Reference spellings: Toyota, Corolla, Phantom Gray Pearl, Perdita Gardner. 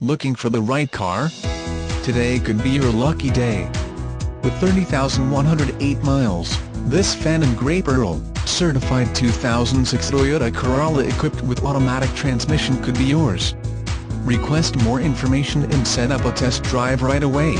Looking for the right car? Today could be your lucky day. With 30,108 miles, this Phantom Gray Pearl, certified 2006 Toyota Corolla equipped with automatic transmission could be yours. Request more information and set up a test drive right away.